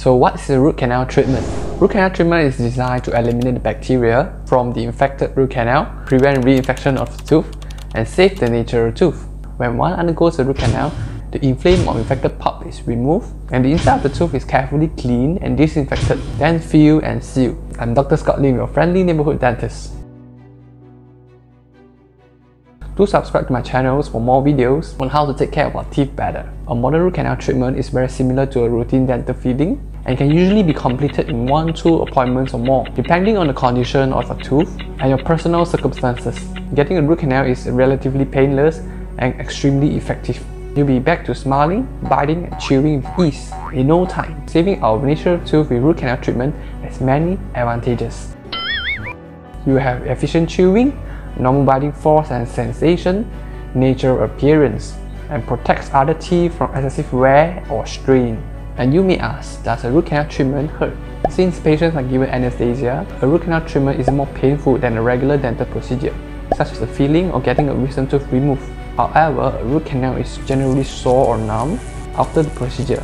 So what's the root canal treatment? Root canal treatment is designed to eliminate the bacteria from the infected root canal, prevent reinfection of the tooth, and save the natural tooth. When one undergoes a root canal, the inflamed or infected pulp is removed and the inside of the tooth is carefully cleaned and disinfected, then filled and sealed. I'm Dr. Scott Lin, your friendly neighborhood dentist. Do subscribe to my channels for more videos on how to take care of our teeth better. A modern root canal treatment is very similar to a routine dental filling and can usually be completed in 1-2 appointments or more, depending on the condition of your tooth and your personal circumstances. Getting a root canal is relatively painless and extremely effective. You'll be back to smiling, biting and chewing with ease in no time. Saving our natural tooth with root canal treatment has many advantages. You have efficient chewing, normal biting force and sensation, natural appearance, and protects other teeth from excessive wear or strain. And you may ask, does a root canal treatment hurt? Since patients are given anesthesia, a root canal treatment is more painful than a regular dental procedure, such as a filling or getting a wisdom tooth removed. However, a root canal is generally sore or numb after the procedure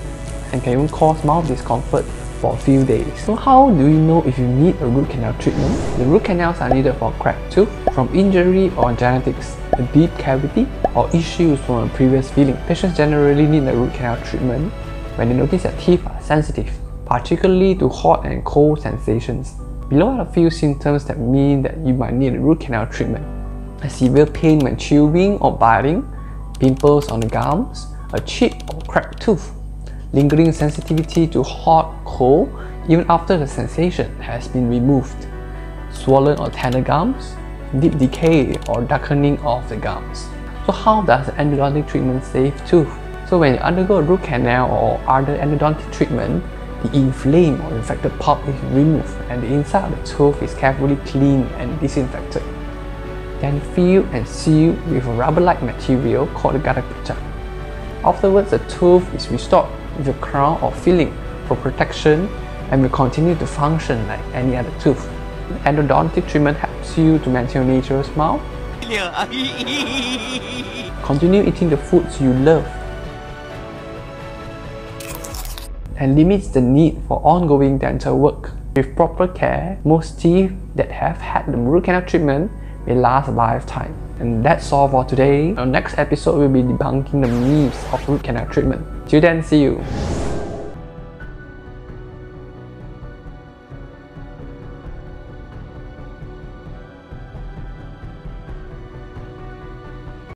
and can even cause mouth discomfort for a few days. So how do you know if you need a root canal treatment? The root canals are needed for cracked tooth, from injury or genetics, a deep cavity, or issues from a previous filling. Patients generally need a root canal treatment when they notice their teeth are sensitive, particularly to hot and cold sensations. Below are a few symptoms that mean that you might need a root canal treatment: a severe pain when chewing or biting, pimples on the gums, a chipped or cracked tooth, lingering sensitivity to hot, cold even after the sensation has been removed, swollen or tender gums, deep decay or darkening of the gums. So how does the endodontic treatment save tooth? So when you undergo a root canal or other endodontic treatment, the inflamed or infected pulp is removed and the inside of the tooth is carefully cleaned and disinfected, then filled and sealed with a rubber-like material called the gutta-percha. Afterwards, the tooth is restored with a crown or filling for protection and will continue to function like any other tooth. Endodontic treatment helps you to maintain your natural smile. Continue eating the foods you love and limits the need for ongoing dental work. With proper care, most teeth that have had the root canal treatment may last a lifetime. And that's all for today. Our next episode will be debunking the myths of root canal treatment. Till then, see you!